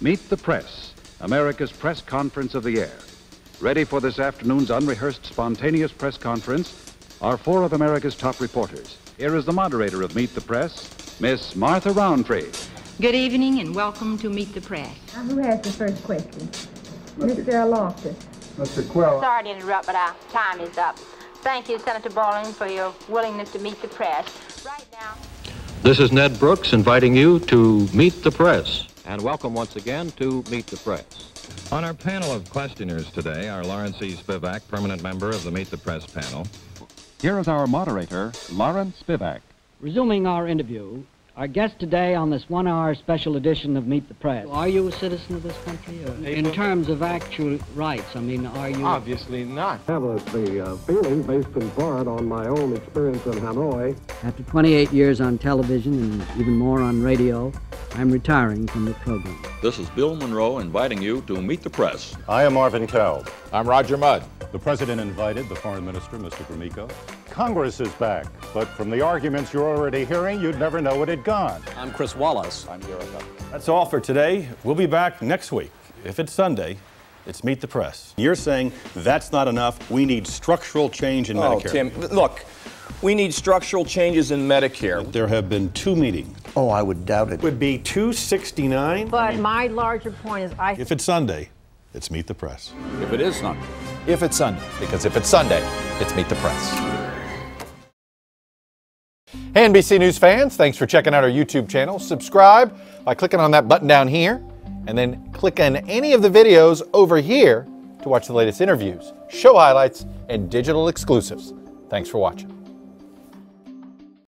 Meet the Press, America's press conference of the air. Ready for this afternoon's unrehearsed, spontaneous press conference are four of America's top reporters. Here is the moderator of Meet the Press, Miss Martha Rountree. Good evening and welcome to Meet the Press. Now, who has the first question? Mr. Loftus. Mr. Quell. Sorry to interrupt, but our time is up. Thank you, Senator Bolling, for your willingness to meet the press. Right now... This is Ned Brooks inviting you to Meet the Press. And welcome once again to Meet the Press. On our panel of questioners today are Lawrence Spivak, permanent member of the Meet the Press panel. Here is our moderator, Lawrence Spivak. Resuming our interview, our guest today on this one-hour special edition of Meet the Press. Are you a citizen of this country? Or in terms of actual rights, I mean, are you... Obviously not. I have the feeling based in part on my own experience in Hanoi. After 28 years on television and even more on radio, I'm retiring from the program. This is Bill Monroe inviting you to Meet the Press. I am Marvin Kelb. I'm Roger Mudd. The President invited the Foreign Minister, Mr. Gromyko. Congress is back, but from the arguments you're already hearing, you'd never know it had gone. I'm Chris Wallace. I'm Erica. That's all for today. We'll be back next week. If it's Sunday, it's Meet the Press. You're saying that's not enough. We need structural change in Medicare. Tim, look. We need structural changes in Medicare. There have been two meetings. Oh, I would doubt it. It would be 269. But my larger point is If it's Sunday, it's Meet the Press. If it is Sunday. If it's Sunday. Because if it's Sunday, it's Meet the Press. Hey, NBC News fans, thanks for checking out our YouTube channel. Subscribe by clicking on that button down here, and then click on any of the videos over here to watch the latest interviews, show highlights, and digital exclusives. Thanks for watching.